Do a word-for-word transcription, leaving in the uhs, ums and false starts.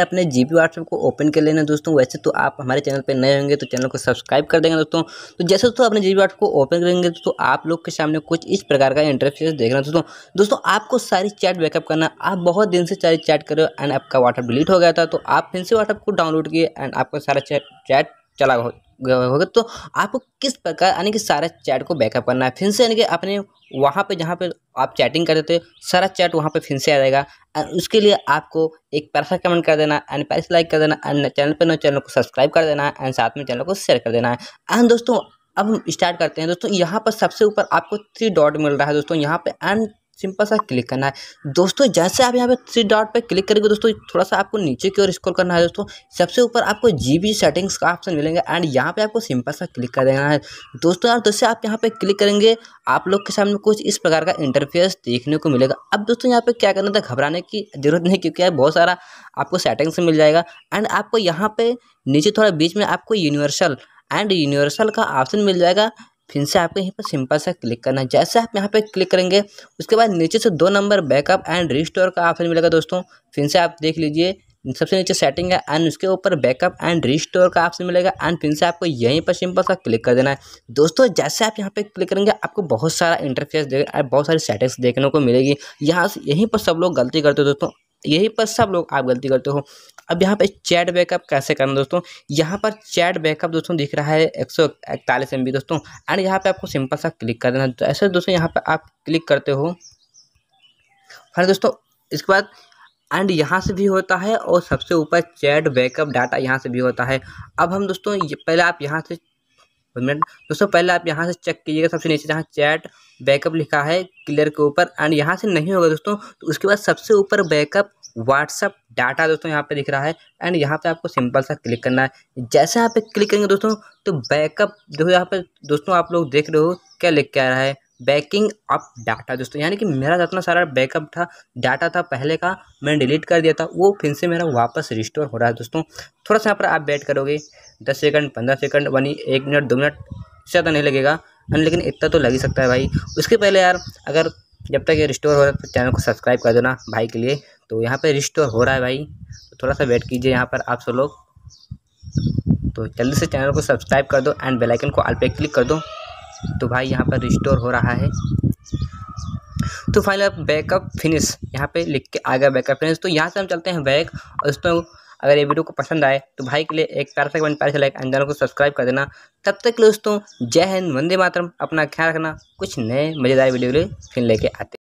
है अपने GB WhatsApp को ओपन कर लेना दोस्तों। वैसे तो आप हमारे चैनल पे नए होंगे तो चैनल को सब्सक्राइब कर देंगे दोस्तों। तो जैसे दोस्तों अपने जीबी व्हाट्सएप को ओपन करेंगे तो आप लोग के सामने कुछ इस प्रकार का इंटरफेस देखना दोस्तों। दोस्तों आपको सारी चैट बैकअप करना, आप बहुत दिन से सारी चैट कर रहे हो एंड आपका व्हाट्सएप डिलीट हो गया था, तो आप फिर से व्हाट्सएप को डाउनलोड किए एंड आपका सारा चैट चैट चला होगा। तो आपको किस प्रकार यानी कि सारा चैट को बैकअप करना है फिर से, यानी कि अपने वहाँ पे जहाँ पे आप चैटिंग करते थे सारा चैट वहाँ पे फिर से आ जाएगा। एंड उसके लिए आपको एक पैसा कमेंट कर देना एंड पैसा लाइक कर देना एंड चैनल पे नए चैनल को सब्सक्राइब कर देना है एंड साथ में चैनल को शेयर कर देना है। एंड दोस्तों अब हम स्टार्ट करते हैं। दोस्तों यहाँ पर सबसे ऊपर आपको थ्री डॉट मिल रहा है दोस्तों, यहाँ पर एंड सिंपल सा क्लिक करना है दोस्तों। जैसे आप यहाँ पे थ्री डॉट पे क्लिक करेंगे दोस्तों, थोड़ा सा आपको नीचे की ओर स्क्रॉल करना है दोस्तों। सबसे ऊपर आपको जीबी सेटिंग्स का ऑप्शन मिलेगा एंड यहाँ पे आपको सिंपल सा क्लिक कर देना है दोस्तों। यार जैसे आप यहाँ पे क्लिक करेंगे आप लोग के सामने कुछ इस प्रकार का इंटरफेस देखने को मिलेगा। अब दोस्तों यहाँ पे क्या करना था, घबराने की जरूरत नहीं क्योंकि बहुत सारा आपको सेटिंग्स मिल जाएगा। एंड आपको यहाँ पे नीचे थोड़ा बीच में आपको यूनिवर्सल एंड यूनिवर्सल का ऑप्शन मिल जाएगा, फिर से आपको यहाँ पर सिंपल सा क्लिक करना है। जैसे आप यहाँ पे क्लिक करेंगे उसके बाद नीचे से दो नंबर बैकअप एंड रिस्टोर का ऑप्शन मिलेगा दोस्तों। फिर से आप देख लीजिए सबसे नीचे सेटिंग है एंड उसके ऊपर बैकअप एंड रिस्टोर का ऑप्शन मिलेगा एंड फिर से आपको यहीं पर सिंपल सा क्लिक कर देना है दोस्तों। जैसे आप यहाँ पे क्लिक करेंगे आपको बहुत सारा इंटरफेस देखना, बहुत सारी सेटिंग्स देखने को मिलेगी। यहाँ से यहीं पर सब लोग गलती करते हो दोस्तों, यहीं पर सब लोग आप गलती करते हो। अब यहाँ पे चैट बैकअप कैसे करना दोस्तों, यहाँ पर चैट बैकअप दोस्तों दिख रहा है एक सौ इकतालीस एम बी दोस्तों एंड यहाँ पे आपको सिंपल सा क्लिक कर देना। जैसे दोस्तों यहाँ पे आप क्लिक करते हो फिर दोस्तों इसके बाद एंड यहाँ से भी होता है और सबसे ऊपर चैट बैकअप डाटा यहाँ से भी होता है। अब हम दोस्तों पहले आप यहाँ से मिनट दोस्तों पहले आप यहाँ से चेक कीजिएगा सबसे नीचे जहाँ चैट बैकअप लिखा है क्लियर के ऊपर एंड यहाँ से नहीं होगा दोस्तों। तो उसके बाद सबसे ऊपर बैकअप व्हाट्सअप डाटा दोस्तों यहाँ पे दिख रहा है एंड यहाँ पे आपको सिंपल सा क्लिक करना है। जैसे यहाँ पे क्लिक करेंगे दोस्तों तो बैकअप देखो यहाँ पे दोस्तों आप लोग देख रहे हो क्या लिख क्या रहा है, बैकिंग अप डाटा दोस्तों। यानी कि मेरा जितना सारा बैकअप था डाटा था पहले का मैंने डिलीट कर दिया था, वो फिर से मेरा वापस रिस्टोर हो रहा है दोस्तों। थोड़ा सा यहाँ पर आप वेट करोगे दस सेकंड, पंद्रह सेकंड, वनी एक मिनट दो मिनट ज़्यादा नहीं लगेगा लेकिन इतना तो लग ही सकता है भाई। उसके पहले यार अगर जब तक ये रिस्टोर हो रहा है तो चैनल को सब्सक्राइब कर देना भाई के लिए। तो यहाँ पे रिस्टोर हो रहा है भाई, तो थोड़ा सा वेट कीजिए यहाँ पर आप सब लोग। तो जल्दी से चैनल को सब्सक्राइब कर दो एंड बेल आइकन को ऑल पे क्लिक कर दो। तो भाई यहाँ पर रिस्टोर हो रहा है। तो फाइनली आप बैकअप फिनिश यहाँ पे लिख के आ गया बैकअप फिनिश। तो यहाँ से हम चलते हैं बैक। और दोस्तों अगर ये वीडियो को पसंद आए तो भाई के लिए एक प्यार से कमेंट, प्यार से लाइक एंड चैनल को सब्सक्राइब कर देना। तब तक के लिए दोस्तों जय हिंद, वंदे मातरम। अपना ख्याल रखना, कुछ नए मज़ेदार वीडियो के लिए फिर लेके आते हैं।